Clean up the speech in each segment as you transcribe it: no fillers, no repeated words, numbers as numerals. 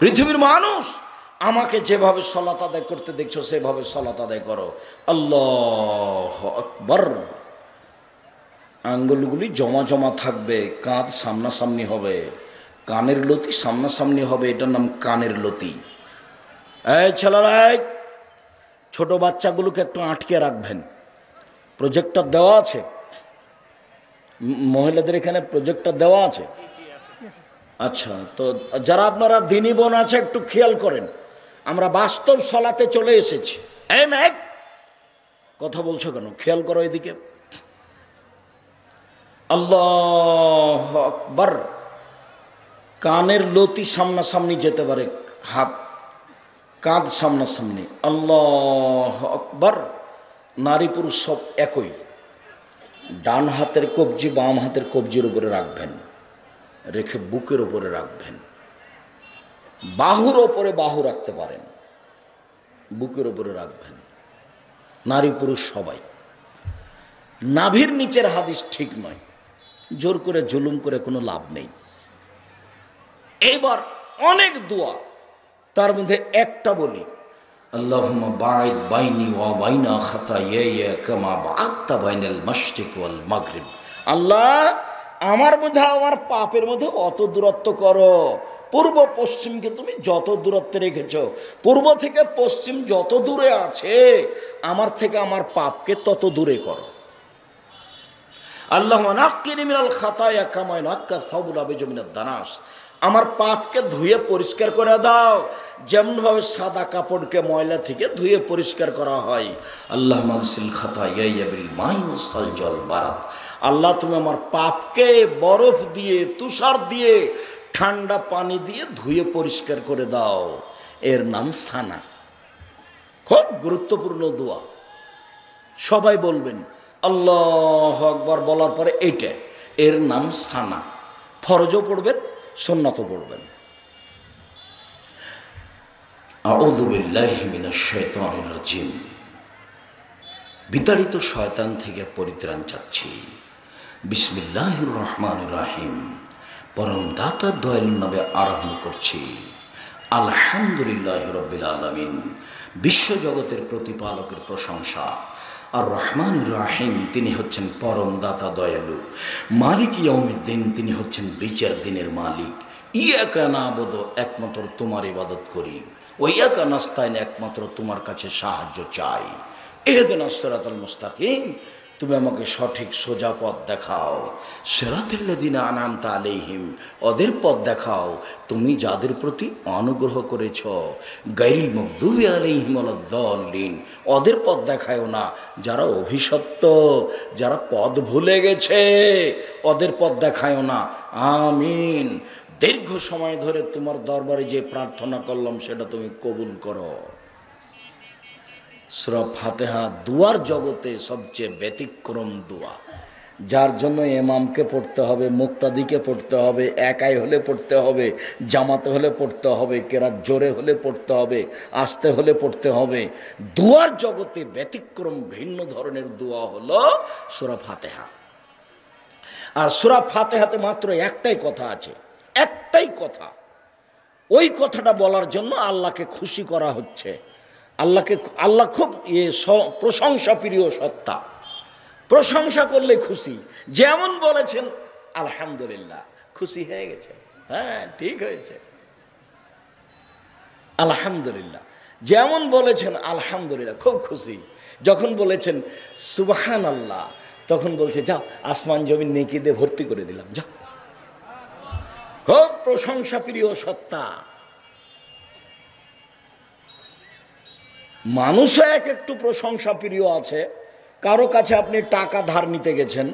পৃথিবীর মানুষ আমাকে যেভাবে সালাত আদায় করতে দেখছো সেভাবে সালাত আদায় করো। আল্লাহু আকবার। আঙ্গুলগুলি জমা জমা থাকবে, কাঁধ সামনাসামনি হবে, কানের লতি সামনাসামনি হবে, এটার নাম কানের লতি। এই ছেলেরা, ছোট বাচ্চাগুলোকে একটু আটকে রাখবেন। প্রজেক্টর দেওয়া আছে, মহিলাদের এখানে প্রজেক্টর দেওয়া আছে। আচ্ছা, তো যারা আপনারা দিনী বোন আছে একটু খেয়াল করেন, আমরা বাস্তব সালাতে চলে এসেছি। এই মেয়ে কথা বলছো কেন? খেয়াল করো এদিকে। আল্লাহু আকবার। কানের লতি সামনাসামনি যেতে পারে, হাত কাঁধ সামনাসামনি। আল্লাহু আকবার। নারী পুরুষ সব একই। ডান হাতের কবজি বাম হাতের কবজির উপরে রাখবেন, রেখে বুকের উপরে রাখবেন। বাহুর ওপরে বাহু রাখতে পারেন, বুকের উপরে রাখবেন। নারী পুরুষ সবাই। নাভির নিচের হাদিস ঠিক নয়, জোর করে জুলুম করে কোনো লাভ নেই। এইবার অনেক দোয়া, তার মধ্যে একটা বলি, আল্লাহুম্মা বাঈদ বাইনি ওয়া বাইনা খাতায়ায়া কামা বাআদতা বাইনাল মাশরিক ওয়াল মাগরিব। আল্লাহ, আমার বোঝা আমার পাপের মধ্যে অত দূরত্ব করো, পূর্ব পশ্চিমকে তুমি যত দূরত্বে রেখেছ, পূর্ব থেকে পশ্চিম যত দূরে আছে আমার থেকে আমার পাপকে তত দূরে করো। আল্লাহুম্মা নাক্কিনি মিনাল খাতায়া কামা ইয়ানাক্কা সাবুল আবিজ মিনাদ দানাস। আমার পাপকে ধুয়ে পরিষ্কার করে দাও যেমনভাবে সাদা কাপড়কে ময়লা থেকে ধুয়ে পরিষ্কার করা হয়। আল্লাহ মাগসিল খাতায়া বিল মাই ওয়াসাল জল বারাত। আল্লাহ, তুমি আমার পাপকে বরফ দিয়ে তুষার দিয়ে ঠান্ডা পানি দিয়ে ধুয়ে পরিষ্কার করে দাও। এর নাম সানা। খুব গুরুত্বপূর্ণ দোয়া, সবাই বলবেন। আল্লাহু আকবার বলার পরে এইটা, এর নাম সানা। ফরজও পড়বেন, সুন্নাত পড়বেন। আউযু বিল্লাহি মিনাশ শাইতানির রাজিম। বিতাড়িত শয়তান থেকে পরিত্রাণ চাচ্ছি। বিসমিল্লাহির রহমানির রহিম। পরম দাতা দয়ালুর নামে আরম্ভ করছি। আলহামদুলিল্লাহি রাব্বিল আলামিন। বিশ্বজগতের প্রতিপালকের প্রশংসা। আর রহমানুর রাহিম, তিনি হচ্ছেন পরম দাতা দয়ালু। মালিক ইয়াউমিদ্দিন, তিনি হচ্ছেন বিচার দিনের মালিক। ইয়াকা না'বুদু, একমাত্র তোমার ইবাদত করি। ওয়াইয়াকা নাস্তাইন, একমাত্র তোমার কাছে সাহায্য চাই। ইহদিনাস সিরাতাল মুস্তাকিম, তুমি আমাকে সঠিক সোজা পথ দেখাও। সিরাতাল লাযিনা আন'আমতা আলাইহিম, ওদের পথ দেখাও তুমি যাদের প্রতি অনুগ্রহ করেছ। গায়রিল মাগদুবি আলাইহিম ওয়ালাদ-দাল্লিন, ওদের পথ দেখায়ও না যারা অভিশপ্ত, যারা পথ ভুলে গেছে, ওদের পথ দেখায়ও না। আমিন। দীর্ঘ সময় ধরে তোমার দরবারে যে প্রার্থনা করলাম সেটা তুমি কবুল করো। সূরা ফাতিহা দুয়ার জগতে সবচেয়ে ব্যতিক্রম দোয়া, যার জন্য ইমামকে পড়তে হবে, মুক্তাদিকে পড়তে হবে, একাই হলে পড়তে হবে, জামাতে হলে পড়তে হবে, কেরাত জোরে হলে পড়তে হবে, আস্তে হলে পড়তে হবে। দুয়ার জগতে ব্যতিক্রম ভিন্ন ধরনের দোয়া হলো সূরা ফাতিহা। আর সূরা ফাতিহাতে মাত্র একটাই কথা আছে, একটাই কথা। ওই কথাটা বলার জন্য আল্লাহকে খুশি করা হচ্ছে। আল্লাহ খুব প্রশংসা প্রিয় সত্তা, প্রশংসা করলে খুশি। যেমন বলেছেন আলহামদুলিল্লাহ, খুশি হয়ে গেছে, হ্যাঁ ঠিক হয়েছে। আলহামদুলিল্লাহ, যেমন বলেছেন আলহামদুলিল্লাহ, খুব খুশি। যখন বলেছেন সুবহানাল্লাহ, তখন বলছে যাও আসমান জমি নেকি দিয়ে ভর্তি করে দিলাম, যাও। খুব প্রশংসা প্রিয় সত্তা। মানুষে একটু প্রশংসা প্রিয় আছে। কারো কাছে আপনি টাকা ধার নিতে গেছেন,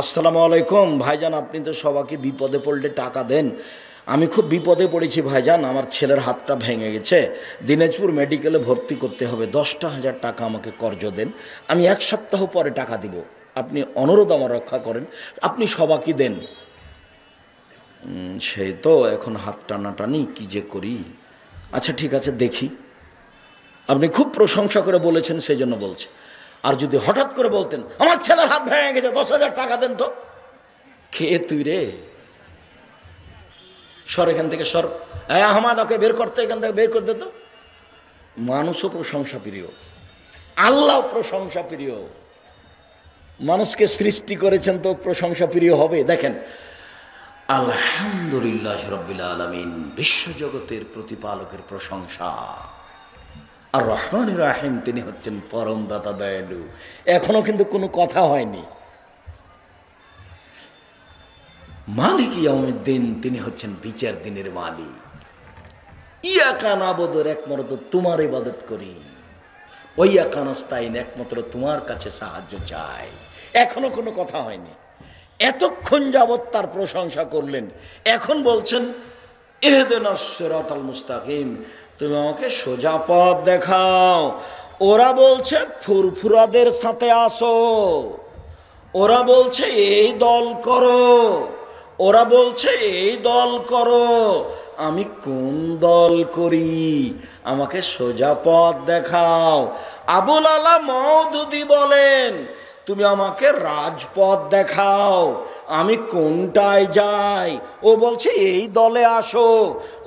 আসসালামু আলাইকুম ভাইজান, আপনি তো সবাইকে বিপদে পড়লে টাকা দেন, আমি খুব বিপদে পড়েছি ভাইজান, আমার ছেলের হাতটা ভেঙে গেছে, দিনাজপুর মেডিকেলে ভর্তি করতে হবে, 10,000 টাকা আমাকে কর্জ দেন, আমি 1 সপ্তাহ পরে টাকা দিব, আপনি অনুরোধ আমার রক্ষা করেন, আপনি সবাইকে দেন। সেই তো এখন হাত টানাটানি কী যে করি, আচ্ছা ঠিক আছে দেখি। আপনি খুব প্রশংসা করে বলেছেন, সেই জন্য বলছে। আর যদি হঠাৎ করে বলতেন আমার ছেলের হাত ভেঙে গেছে, 10,000 টাকা দেন, তো খেয়ে তুই রে सर एखान सर आहमद ओके बेर करते एखान बेर कर दे तो मानुषो प्रशंसा प्रिय आल्लाह प्रशंसा प्रिय मानुष के सृष्टि करेছেন तो प्रशंसा प्रिय होबे देखें आलহামদুলিল্লাহি রব্বিল আলামিন বিশ্ব জগতের প্রতিপালকের প্রশংসা আর রহমানুর রহিম তিনি হচ্ছেন পরম দাতা দয়ালু এখনো কিন্তু কোনো কথা হয়নি মালিক ইয়াউমিদ্দিন তিনি হচ্ছেন বিচার দিনের মালিক ইয়াকা নাবুদুর একমাত্র তোমার ইবাদত করি ওয়াইয়াকা নাস্তাইন একমাত্র তোমার কাছে সাহায্য চাই এখনো কোনো কথা হয়নি एतक्षण यावत तार प्रशंसा करलें एखन बोलछेन इहदिनास सिराताल मुस्ताकिम तुमि आमाके सोजा पथ देखाओ ओरा बोलछे फुरफुरादेर साथे आसो ओरा बोलछे एई दल करो ओरा बोलछे एई दल करो आमी कोन दल करी आमाके सोजा पथ देखाओ आबुल आला मौदूदी बोलें তুমি আমাকে রাজপথ দেখাও আমি কোনটায় যাই ও বলছে এই দলে আসো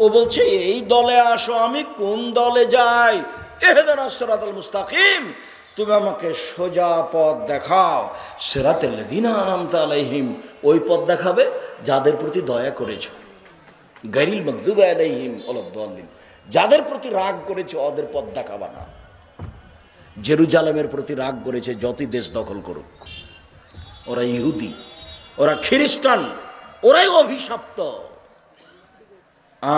ও বলছে এই দলে আসো আমি কোন দলে যাই ইহদিনাস সিরাতাল মুস্তাকিম তুমি আমাকে সোজা পথ দেখাও সিরাতাল লাযিনা আনআমতা আলাইহিম ওই পথ দেখাবে যাদের প্রতি দয়া করেছো গায়রিল মাগদুবি আলাইহিম ওয়ালাদ-দাল্লিন যাদের প্রতি রাগ করেছো ওদের পথ দেখাবা না जेरुजालेमेर प्रति राग करेছে जति देश दखल करुक ओरा इहुदी ओरा ख्रिस्टान ओराई अभिशप्त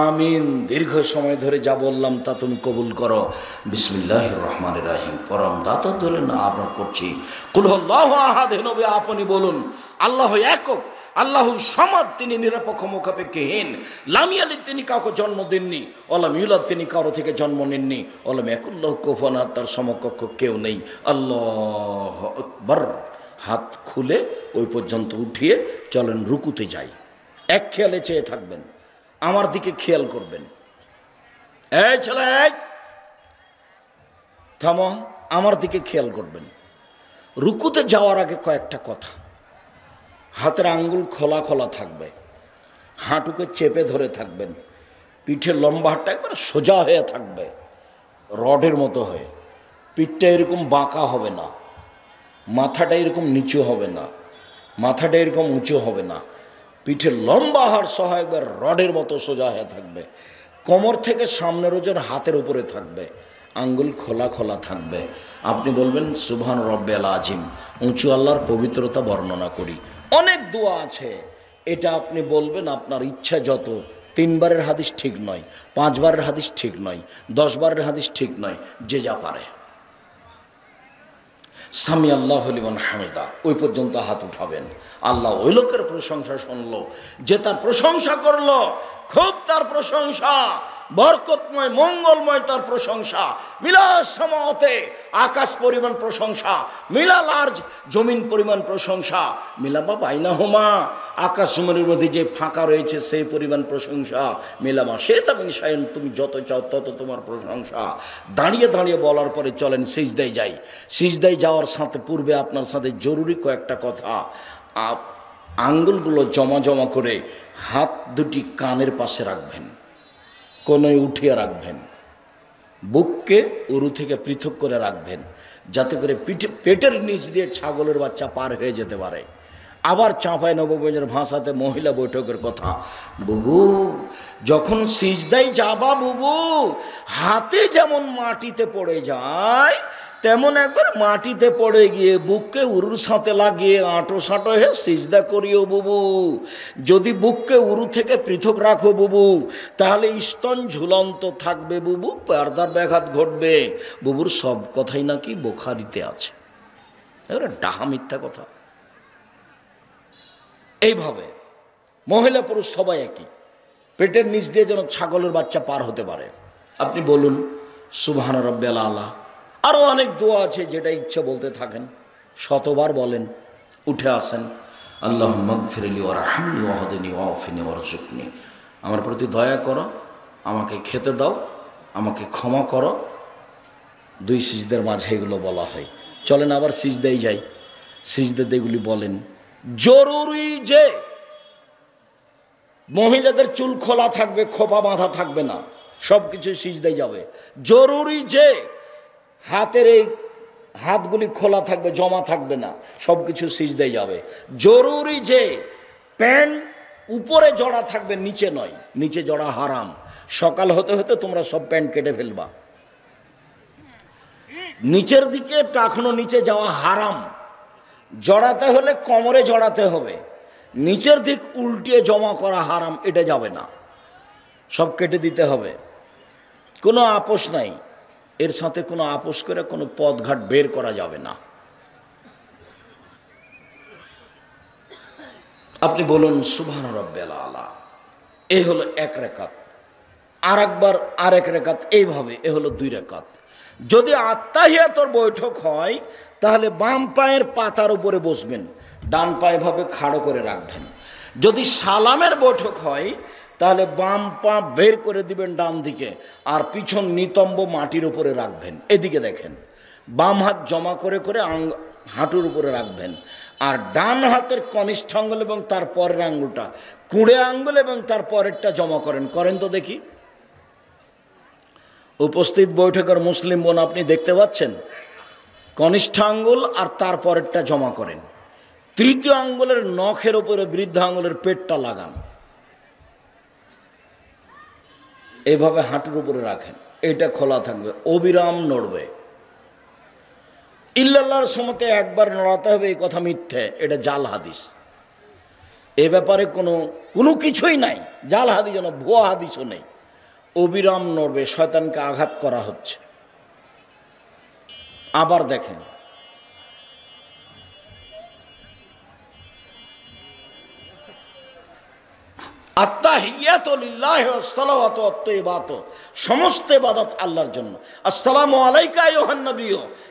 आमीन दीर्घ समय धरे जा बोललाम ता तुम कबूल करो बिस्मिल्लाहिर रहमानिर रहीम परम दाता दयालु आभार करছি কুল আল্লাহু আহাদ হে নবী আপনি বলুন আল্লাহ একক আল্লাহু সামাদ তিনি নিরপেক্ষ মুখাপেক্ষহীন লাম ইয়ালিদ তিনি কাউকে জন্ম দেননি ওয়ালাম ইউলাদ তিনি কারো থেকে জন্ম নেননি ওয়ালাম ইয়াকুল্লাহু কুফুয়ান আহাদ তার সমকক্ষ কেউ নেই আল্লাহু আকবার হাত খুলে ওই পর্যন্ত উঠিয়ে চলেন রুকুতে যাই এক খেয়ালে চেয়ে থাকবেন আমার দিকে খেয়াল করবেন এই ছেলে থামো আমার দিকে খেয়াল করবেন রুকুতে যাওয়ার আগে কয়েকটা কথা हाथের আঙ্গুল খোলা খোলা থাকবে হাঁটুকে চেপে ধরে থাকবেন পিঠের লম্বা হাতটা একবার সোজা হয়ে থাকবে রডের মতো হয়ে পিঠটা এরকম বাঁকা হবে না মাথাটা এরকম নিচু হবে না মাথাটা এরকম উঁচু হবে না পিঠের লম্বা হাড় সহ একবার রডের মতো সোজা হয়ে থাকবে কোমর থেকে সামনের ওজন হাতের উপরে থাকবে আঙ্গুল খোলা খোলা থাকবে আপনি বলবেন সুবহান রব্বিল আজিম উঁচু আল্লাহর পবিত্রতা বর্ণনা করি अनेक दुआ आछे एटा आपनी बोलबेन आपनार इच्छा जतो तीन बारेर हादिस ठीक नय पाँच बारेर हादिस ठीक नय दस बारेर हादिस ठीक नय जे जा पारे सामी आल्लाहु लिमन हामिदा ओई पर्यन्त हाथ उठाबेन आल्लाह ओई लोकेर प्रशंसा शुनलो जे तार प्रशंसा करलो खूब तार प्रशंसा बरकतमय मंगलमय तार प्रशंसा मिला समाते आकाश परिमाण प्रशंसा मिला लार्ज जमीन परिमाण प्रशंसा मिलामा बाइनाहुमा आकाश जमीনের মধ্যে যে ফাঁকা রয়েছে সেই পরিমাণ প্রশংসা মিলামা সেটা মিশায়ন তুমি যত চাও তত তোমার প্রশংসা দাঁড়িয়ে দাঁড়িয়ে বলার পরে চলেন সিজদায় যাই সিজদায় যাওয়ার সাথে পূর্বে আপনার সাথে জরুরি কয়েকটা কথা আঙ্গুলগুলো জমা জমা করে হাত দুটি কানের পাশে রাখবেন কোণে উঠিয়ে রাখবেন বুককে উরু থেকে পৃথক করে রাখবেন যাতে করে পেটের নিচ দিয়ে ছাগলের বাচ্চা পার হয়ে যেতে পারে আবার চাঁপায় নবগঞ্জের ভাষাতে মহিলা বৈঠকের কথা বুবু যখন সিজদায় যাবা বুবু হাতে যেমন মাটিতে পড়ে যায় তেমন একবার মাটিতে পড়ে গিয়ে বুককে উরুর সাথে লাগিয়ে আঁটো সাঁটো হয়ে সিজদা করিও বুবু যদি বুককে উরু থেকে পৃথক রাখো বুবু তাহলে স্তন ঝুলন্ত থাকবে বুবু পর্দার ব্যাঘাত ঘটবে বুবুর সব কথাই নাকি বুখারীতে আছে ডাহা মিথ্যা কথা এইভাবে মহিলা পুরুষ সবাই একই পেটের নিচ দিয়ে যেন ছাগলের বাচ্চা পার হতে পারে আপনি বলুন সুবহান রব্বিল আলা आरो अनेक दुआ आछे जेटा इच्छा बोलते थाकें शतबार बोलें उठे आसें आल्लाहुम्मा इगफिरली वारहमनी वाहदिनी वाफिनी वारजुकनी आमार प्रति दया करो आमाके खेते दाओ आमाके क्षमा करो दुई सिजदार माझे एगुलो बला हय चलें आबार सिजदाय जाई सिजदाते एगुली बोलें जरूरी जे মহিলাদের চুল খোলা থাকবে, খোপা বাঁধা থাকবে না, সবকিছু সিজদায় যাবে। জরুরি যে হাতের এই হাতগুলি খোলা থাকবে, জমা থাকবে না, সবকিছু সিজদায় যাবে। জরুরি যে প্যান্ট উপরে জড়া থাকবে, নিচে নয়, নিচে জড়া হারাম। সকাল হতে হতে তোমরা সব প্যান্ট কেটে ফেলবা, নিচের দিকে টাকনো নিচে যাওয়া হারাম। জড়াতে হলে কোমরে জড়াতে হবে, নিচের দিক উল্টিয়ে জমা করা হারাম, এটা যাবে না, সব কেটে দিতে হবে। কোনো আপোষ নাই, এর সাথে কোনো আপোষ করে কোনো পথঘাট বের করা যাবে না। আপনি বলুন সুবহান রাব্বিল আলা। এই হলো এক রাকাত, আর এক রাকাত এইভাবে, এ হলো দুই রাকাত। যদি আত্তাহিয়াতর বৈঠক হয় তাহলে বাম পায়ের পাতার উপরে বসবেন, ডান পা এভাবে খাড়ো করে রাখবেন। যদি সালামের বৈঠক হয় তাহলে বাম পা বের করে দিবেন ডান দিকে, আর পিছন নিতম্ব মাটির উপরে রাখবেন। এদিকে দেখেন, বাম হাত জমা করে করে হাঁটুর উপরে রাখবেন, আর ডান হাতের কনিষ্ঠ আঙ্গুল এবং তার পরের আঙ্গুলটা, কুঁড়ে আঙ্গুল এবং তার পরেরটা জমা করেন। করেন তো দেখি। উপস্থিত বৈঠকের মুসলিম বোন, আপনি দেখতে পাচ্ছেন কনিষ্ঠ আঙ্গুল আর তার পরেরটা জমা করেন, তৃতীয় আঙ্গুলের নখের উপরে বৃদ্ধ আঙ্গুলের পেটটা লাগান, এভাবে হাঁটুর উপরে রাখেন, এটা খোলা থাকবে, অবিরাম নড়বে। ইল্লাল্লাহর সমতে একবার নড়াতে হবে, এই কথা মিথ্যে, এটা জাল হাদিস। এ ব্যাপারে কোনো কিছুই নাই, জাল হাদিস না, ভুয়া হাদিসও নেই। অবিরাম নড়বে, শয়তানকে আঘাত করা হচ্ছে। আবার দেখেন, আত্তাহিয়াতু লিল্লাহি ওয়া সলাওয়াতু ওয়াত তাইয়্যিবাতু, সমস্ত ইবাদত আল্লাহর জন্য। আসসালামু আলাইকা আইয়ুহান নবী,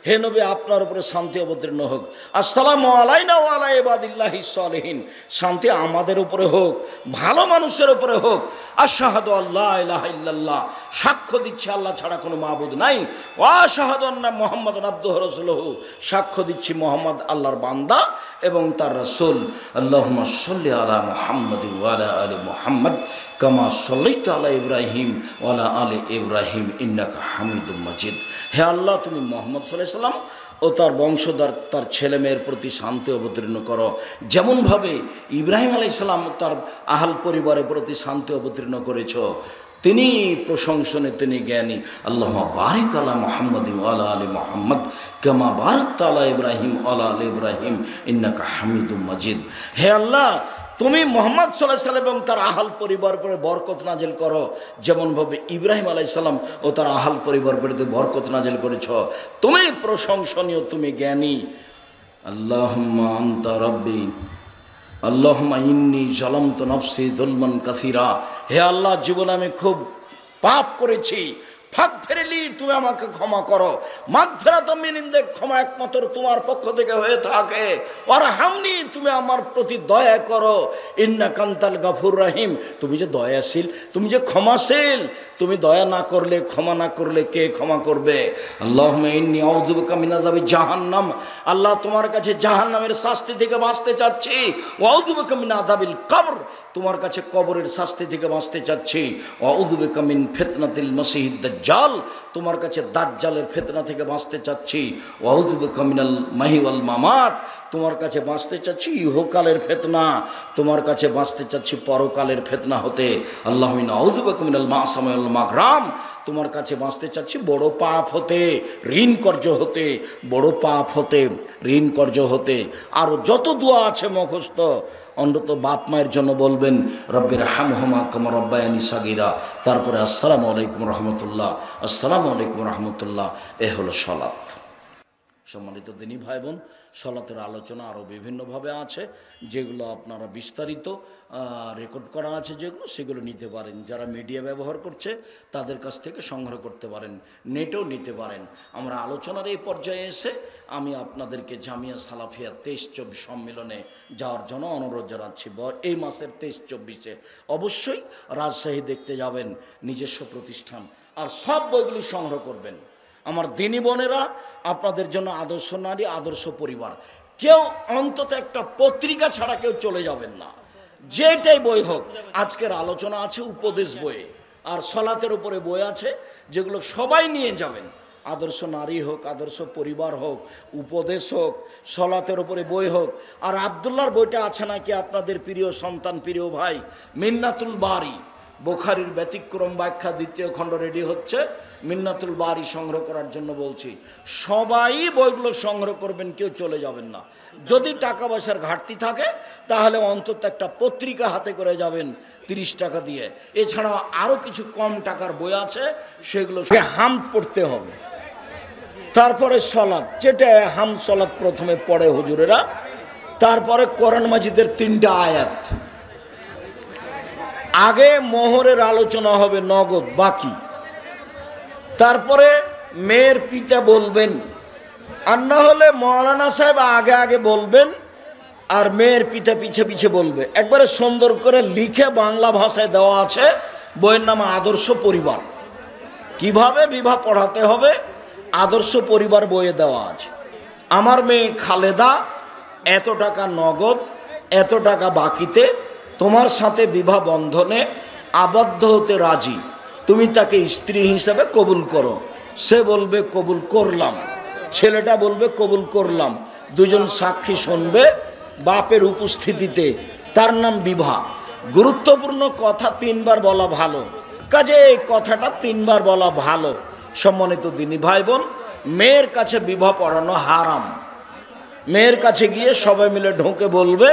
হে নবী আপনার উপরে শান্তি অবতীর্ণ হোক। আসসালামু আলাইনা ওয়া আলা ইবাদিল্লাহিস সালিহিন, শান্তি আমাদের উপরে হোক, ভালো মানুষের উপরে হোক। আশহাদু আল্লা ইলাহা ইল্লাল্লাহ, সাক্ষ্য দিচ্ছি আল্লাহ ছাড়া কোনো মাবুদ নাই। ওয়া আশহাদু আন্না মুহাম্মাদান আবদুহু রাসূলুহু, সাক্ষ্য দিচ্ছি মুহাম্মদ আল্লাহর বান্দা এবং তার রাসূল। আল্লাহুম্মা সাল্লি আলা মুহাম্মাদিন ওয়া আলা আলি মুহাম্মদ কামা সাল্লাইতা আলা ইব্রাহিম ওয়া আলা আলি ইব্রাহিম ইন্নাকা হামিদুম মাজিদ। হে আল্লাহ, তুমি মুহাম্মদ সাল্লাল্লাহু আলাইহি সাল্লাম ও তার বংশধর তার ছেলেমেয়ের প্রতি শান্তি অবতীর্ণ করো, যেমনভাবে ইব্রাহিম আলাইহিস সালাম তার আহল পরিবারের প্রতি শান্তি অবতীর্ণ করেছ, তিনি প্রশংসনে, তিনি জ্ঞানী। আল্লাহুম্মা বারিক আলা মুহাম্মাদিন ওয়া আলা আলি মুহাম্মদ কামা বারাকতা আলা ইব্রাহিম ওয়া আলা আলি ইব্রাহিম ইন্নাকা হামিদুম মাজিদ। হে আল্লাহ, তুমি মুহাম্মদ সাল্লাল্লাহু আলাইহি সাল্লাম এবং তার আহল পরিবার উপরে বরকত নাজিল করো, যেমনভাবে ইব্রাহিম আলাইহিস সালাম ও তার আহল পরিবার উপরে বরকত নাজিল করেছ, তুমি প্রশংসনীয়, তুমি জ্ঞানী। আল্লাহুম্মা আনতা রাব্বি, আল্লাহুম্মা ইন্নী যালামতু নফসি যুলমান কাসীরা, হে আল্লাহ জীবনে আমি খুব পাপ করেছি, ফাগফিরলি, তুমি আমাকে ক্ষমা করো। মাগফিরাতুম মিন ইনদিক, ক্ষমা একমাত্র তোমার পক্ষ থেকে হয়ে থাকে। ওয়ারহামনি, তুমি আমার প্রতি দয়া করো। ইন্নাকা আনতাল গাফুর রহিম, তুমি যে দয়াশীল, তুমি যে ক্ষমাশীল, তুমি দয়া না করলে, ক্ষমা না করলে কে ক্ষমা করবে? আল্লাহুম্মা ইন্নী আউযু বিকা মিন আযাবি জাহান্নাম, আল্লাহ তোমার কাছে জাহান্নামের শাস্তি থেকে বাঁচতে চাচ্ছি। ওয়া আউযু বিকা মিন আযাবিল কবর, তোমার কাছে কবরের শাস্তি থেকে বাঁচতে চাচ্ছি। ওয়া আউযু বিকা মিন ফিতনাতিল মাসিহিদ দাজ্জাল, তোমার কাছে দাজ্জালের ফিতনা থেকে বাঁচতে চাচ্ছি। ওয়া আউযু বিকা মিনাল মাহি ওয়াল মামাত, তোমার কাছে বাঁচতে চাচ্ছি ইহকালের ফিতনা, তোমার কাছে বাঁচতে চাচ্ছি পরকালের ফিতনা হতে। আল্লাহুম্মা ইন্নী আউযু বিকা মিনাল মা'সাম ওয়াল মাগরাম, তোমার কাছে বাঁচতে চাচ্ছি বড় পাপ হতে, ঋণ কর্য হতে, বড় পাপ হতে, ঋণ কর্য হতে। আরও যত দোয়া আছে মুখস্থ, অন্তত বাপ মায়ের জন্য বলবেন রব্বির হামহুমা কামা রব্বায়ানি সাগীরা। তারপরে আসসালামু আলাইকুম রহমতুল্লাহ, আসসালামু আলাইকুম রহমতুল্লাহ। এ হলো সালাত। সম্মানিত দিনী ভাই বোন, সালাতের আলোচনা আরও বিভিন্নভাবে আছে, যেগুলো আপনারা বিস্তারিত রেকর্ড করা আছে, যেগুলো সেগুলো নিতে পারেন। যারা মিডিয়া ব্যবহার করছে তাদের কাছ থেকে সংগ্রহ করতে পারেন, নেটেও নিতে পারেন। আমরা আলোচনার এই পর্যায়ে এসে আমি আপনাদেরকে জামিয়া সালাফিয়া 23-24 সম্মেলনে যাওয়ার জন্য অনুরোধ জানাচ্ছি। এই মাসের 23-24-এ অবশ্যই রাজশাহী দেখতে যাবেন, নিজস্ব প্রতিষ্ঠান। আর সব বইগুলি সংগ্রহ করবেন। আমার দিনী বোনেরা, আপনাদের জন্য আদর্শ নারী, আদর্শ পরিবার, কেউ অন্তত একটা পত্রিকা ছাড়া কেউ চলে যাবেন না। जेटाई बई होक आजकेर आलोचना आछे उपदेश बई और सलातेर उपरे बई आछे जेगुलो सबाई निये जाबेन आदर्श नारी होक आदर्श परिवार होक उपदेश होक सलातेर उपरे बई होक और आब्दुल्लाहर बईटा आछे नाकि आपनादेर प्रिय सन्तान प्रिय भाई मिन्नातुल बारी बुखारीर व्यतिक्रम व्याख्या द्वितीय खंड रेडी होच्छे मिन्नातुल बारी संग्रह करार जोन्नो बोलছি सबाई বইগুলো संग्रह करबेन क्यों चले जाबेन ना यदि टाका पयसार घाटति थाके ताहले अंतत एकटा पत्रिका हाते करे जाबेन 30 टाका दिए एछाड़ा आरो किछु कम टाकार বই আছে সেগুলো হামদ পড়তে হবে তারপরে সালাত যেটা হাম সালাত প্রথমে পড়ে হুজুরেরা তারপরে কোরআন মাজিদের 3টা আয়াত आगे मोहरेर आलोचना होबे नगद बाकी तारपरे मेर पिता बोलबेन अन्ना होले मौलाना साहेब आगे आगे बोलबेन और मेर पिता पीछे पीछे बोलबे एक बारे सुंदर करे लिखे बांगला भाषाय देवा आछे बोइर नाम आदर्श परिवार किभाबे विवाह पढ़ाते होबे आदर्श परिवार बोइये देवा आछे आमार मेये खालेदा एत टाका नगद एत टाका बाकीते तुम्हार साथे विवाह बंधने आबद्ध होते राजी तुमी ताके स्त्री हिसाबे कबुल करो से बोलबे कबुल करलाम छेलेटा बोलबे कबुल करलाम दुजन साक्षी शुनबे बापेर उपस्थितिते तार नाम विवाह गुरुत्वपूर्ण कथा 3 बार बला भालो काजे एई कथाटा 3 बार बला भालो सम्मानित दिनी भाई बोन मेयेर काछे विवाह पड़ानो हाराम मेयेर काछे गिये सबाई मिले ढोके बोलबे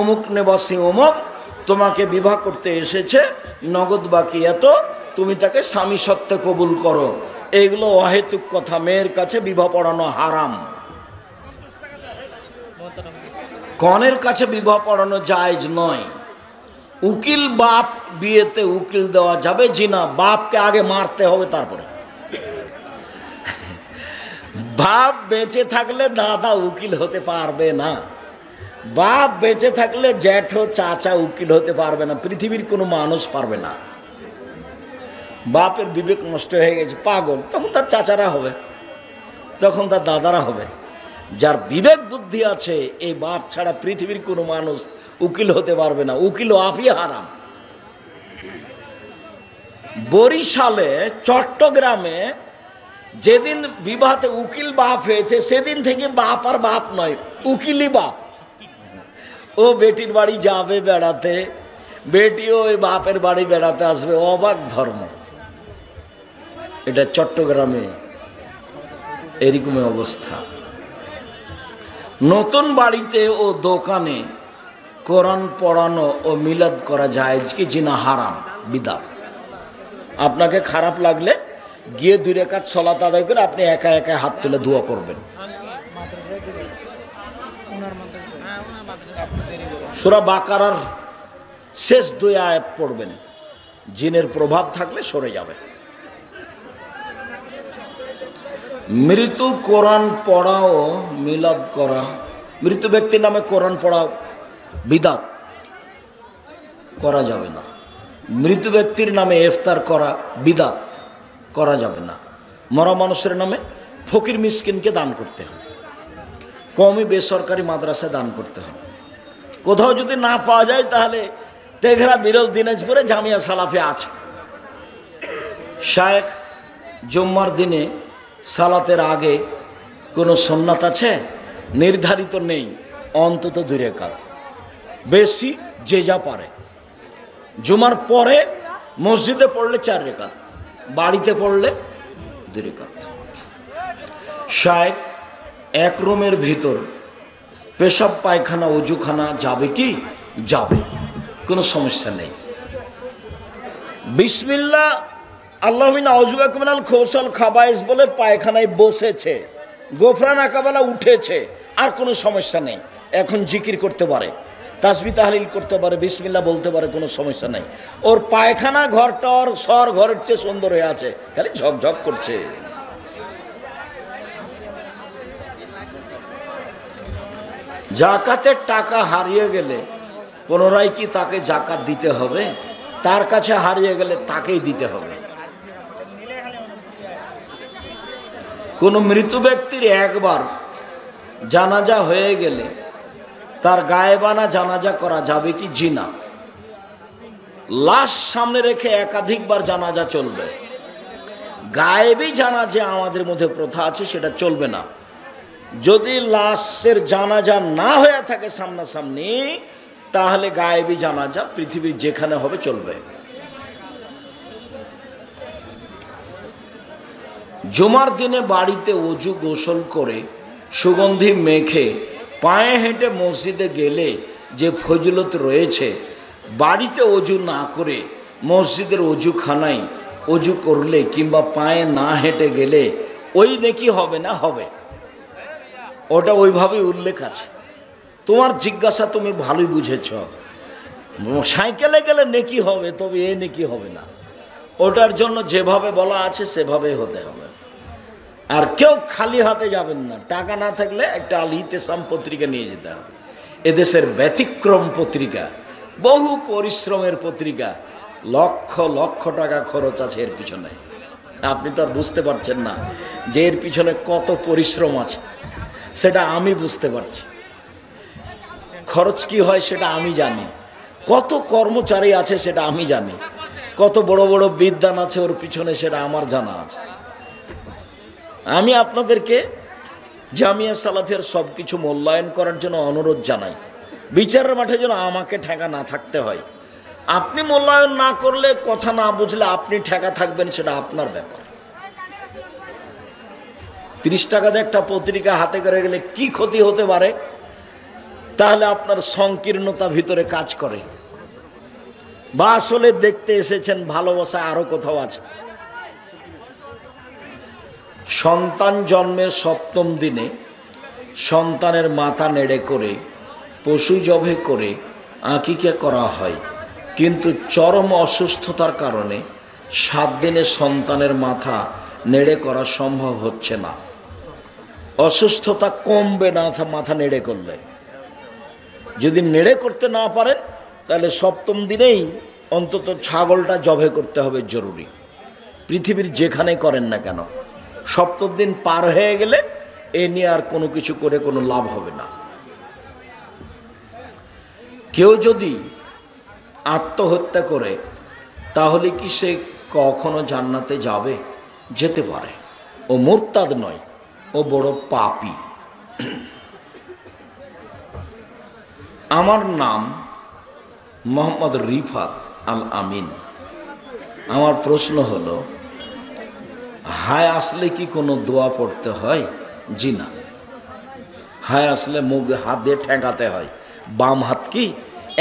अमुक नेबासी अमुक तुम्हें विवाह करते नगद बाकी तो तुम ताके स्वामी सत्त्वे कबुल करो एगुलो अहेतुक कथा मेर काछे विवाह पड़ानो हाराम कनेर काछे विवाह पड़ानो जायज नय उकिल बाप बियेते उकिल देवा जाबे जिना बाप के आगे मारते होबे तारपरे बाप बेचे थाकले दादा उकिल होते पारबे ना बाप बेचे थकले जेठो चाचा उकिल होते पारबे ना पृथिवीर कोनो मानुष पारबे ना बापेर विवेक नष्ट हो गेछे पागल तखन तार चाचारा होबे तखन तार दादारा होबे जार विवेक बुद्धि आछे ए बाप छाड़ा पृथिवीर कोनो मानुष उकिल होते पारबे ना उकिल आपी हाराम बरिशाले चट्टग्रामे जेदिन विवाहते उकिल बाप होयेछे सेदिन थेके बाप आर बाप नय उकिलई बाप ओ बेटिर बाड़ी जाबे बेड़ाते बेटी ओ बापेर बाड़ी बेड़ाते आसबे अबाक धर्म एटा चट्टग्रामे एरकम अवस्था नतून बाड़ीते ओ दोकाने कुरान पढ़ानो ओ मिलाद करा जायेज कि जिना हाराम बिदअत आपनाके खराब लागले गिये दुई राकात सलात आदाय करे आपनि एका एका हाथ तुले दुआ करबेन सूरा बाकारार शेष 2 आयत पढ़बेन जिनेर प्रभाव थाकले सरे जाबे मृत्यु कुरान पढ़ाओ मिलाद करा मृत्यु व्यक्तिर नामे कुरान पढ़ाओ बिदअत करा जाबे ना मृत्यु व्यक्तिर नामे इफ्तार करा बिदअत करा जाबे ना मरा मानुषेर नामे फकिर मिसकिनके दान करते हबे कौमी बेसरकारी माद्रासाय दान करते हबे कोथाओ जदि ना पावा जाए ताहले तेघरा बिरल दिनाजपुरे जामिया सालाफी आछे शायख जुम्मार दिने सालातेर आगे कोनो सुन्नत आछे निर्धारित नेई अंतत दुई राकात बेशी जे जा पारे जुमार परे मस्जिदे पड़ले 4 राकात बाड़ीते पड़ले 2 राकात शायख एक रूमेर भितर पेशाब पायखाना उजुखाना जाबे कि जाबे कोनो समस्या नहीं बिस्मिल्लाह अल्लाहुम्मा औजुबिका मिनाल खौसल खबाइस बोले पायखाना बसेछे गोफरान आकाबाला उठेछे और कोनो समस्या नहीं एखन जिकिर करते पारे तस्बीह ताहलील करते पारे बिस्मिल्लाह बोलते पारे कोनो समस्या नहीं और पायखाना घरटा और सर घरेर चेये सुंदर हये आछे खाली झकझक करछे जाकातेर टाका हारिये गेले पुनराय कि ताके जाकात दिते होबे तार काछे हारिये गेले ताकेई दिते होबे कोनो मृत्यु व्यक्तिर एक बार जानाजा हये गेले तार गायबाना जानाजा करा जाबे कि जिना लाश सामने रेखे एकाधिक बार जानाजा चलबे गायबी जानाजा आमादेर मध्ये प्रथा आछे सेटा चलबे ना यदि लाशेर जानाजा ना होये थाके सामना सामने ताहले गायबी जानाजा पृथिबीर जेखाने होबे चलबे। जुमार दिने बाड़ीते वजू गोसल करे सुगंधी मेखे पाए हेंटे मस्जिदे गेले जे फजिलत रयेछे बाड़ीते वजू ना करे मस्जिदेर वजूखानाय वजू करले किंबा पाए ना हेंटे गेले ओई नेकी होबे ना होबे ओटा ओइभाबेई उल्लेख आछे। तोमार जिज्ञासा तुमि भालोई बुझेछो साइकेले गेले नेकी होबे तबे ए नेकी होबे ना ओटार जोन्नो जेभाबे बला आछे सेभाबेई होते होबे और क्यों खाली हाथे जाबेन ना टाका ना थाकले एक आलितेसाम पत्रिका निये जेते होबे एदेशेर व्यतिक्रम पत्रिका बहु परिश्रमेर पत्रिका लक्ष लक्ष टाका खरच आछे एर पिछने आपनि तो बुझते पारछेन ना जे एर पिछने कत परिश्रम आछे सेटा आमि बुझते पारछि खरच कि हय सेटा आमि जानि कत कर्मचारी आछे सेटा आमि जानि कत बड़ बड़ विद्वान आछे ओर पिछने सेटा आमार जाना आछे। आमी आपनादेरके जामिया सालाफियार सबकिछु मूल्यायन करार जोन्नो अनुरोध जानाई बिचारेर माठे जेन आमाके ठेका ना थाकते हय आपनि मूल्यायन ना करले कथा ना बुझले आपनि ठेका थाकबेन सेटा आपनार ब्यापार। 30 टाका दिये एकटा पत्रिका हाते करे गेले कि क्षति होते पारे ताहले आपनार संकीर्णता भितरे काज करे बा आसले देखते एसेछेन भालोबासा आरो कोथाओ आछे। सन्तान जन्मेर सप्तम दिने सन्तानेर माथा नेड़े करे पशु जबे करे आकिका करा हय किन्तु चरम असुस्थतार कारणे 7 दिने सन्तानेर माथा नेड़े करा सम्भव होच्छे ना असुस्थता कमबे ना माथा नेड़े करले यदि नेड़े करते ना पारेन ताहले सप्तम दिनेई अंतत छागलटा जबे करते होबे जरूरी पृथिबीर जेखाने करेन ना केन सप्तम दिन पार हो गेले ए निये आर कोनो किछु करे कोनो लाभ होबे ना। केउ जदि आत्महत्या करे ताहले कि से कखनो जान्नाते जाबे जेते पारे ओ मुर्ताद नय ओ बड़ो पापी। आमार नाम मोहम्मद रिफात आल आमीन। आमार प्रश्न हलो हाय आसले कि कोनो दुआ पड़ते हय जी ना हाय आसले मुख हाथ दिए ठेकाते हय बाम हाथ की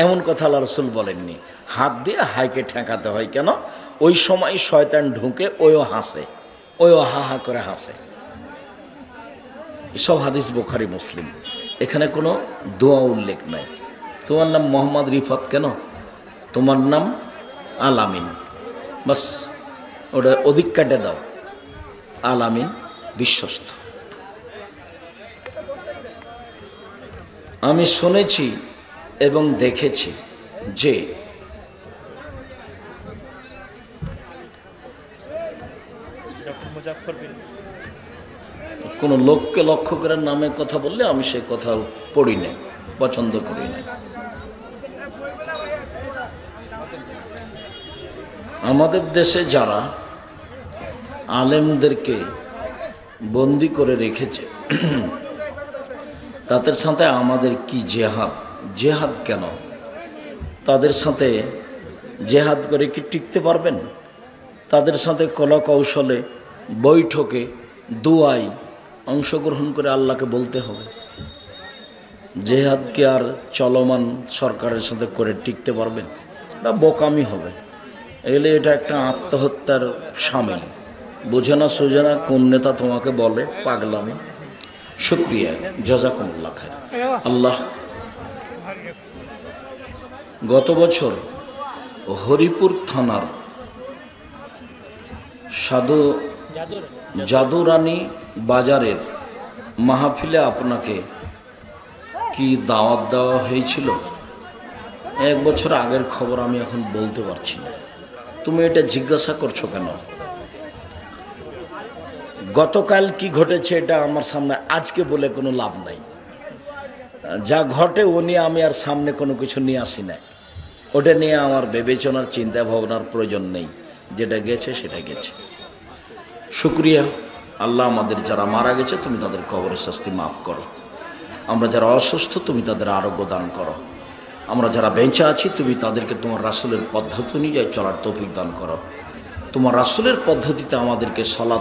एमन कथा आल्लाह रसूल बोलेननि हाथ दिए हाय के ठेकाते हय केन ओई समय शयतान ढुके ओयो हासे ओयो हा हा करे हासे एसब हादिस बुखारी मुस्लिम एखाने कोनो दुआ उल्लेख नाई। तोमार नाम मोहम्मद रिफात केन तोमार नाम आल आमीन बस ओटा अधिक काटे दाओ आलामीन विश्वस्त। आमी शुनेछि एवं देखेछि जे कोनो लोकके लक्ष्य करे नामे कथा बोलले आमी सेई कथा पढ़ी ना पसंद करी ना। आमादेर देशे जारा आलेमदेरके बंदी करे रेखेछे तादेर साथे आमादेर की जेहाद जेहाद केन तादेर साथे जेहाद करे कि टिकते पारबेन तादेर साथे कला कौशले बैठके दुआई अंशग्रहण करे आल्लाहके बोलते होबे जेहाद के आर चलमान सरकारेर साथे करे टिकते पारबेन ना बोकामी होबे एले एटा एकटा आत्महत्यार शामिल बुझेना सोझेना कौन नेता तुम्हें बोले पागलामी। शुक्रिया जजाकुमुल्लाह खैर। अल्लाह गत बछर हरिपुर थानार साधु जादुरानी बाजारेर महफिले आपनाके कि दावत देवा हयेछिलो एक बछर आगेर खबर आमी एखन बोलते पारछि ना तुमि एटा जिज्ञासा करछो केन गतकाल की घटेছে এটা আমার সামনে আজকে বলে কোনো লাভ নাই। जा घटे वो निये आमी आर सामने कोनो किछु निये आसि ना ओटा निये आमार विवेचनार चिंता भावनार प्रयोजन नेई जेटा गेछे सेटा गेछे शुक्रिया आल्लाह आमादेर जारा मारा गेछे तुमि तादेर कबरेर शास्ति माफ करो आमरा जारा असुस्थ तुमि तादेर आरोग्य दान करो आमरा जारा बेंचे आछि तुमि तादेरके तोमार रासूलेर पद्धति अनुयायी चलार तौफिक दान करो तोमार रासूलेर पद्धतिते आमादेरके सलात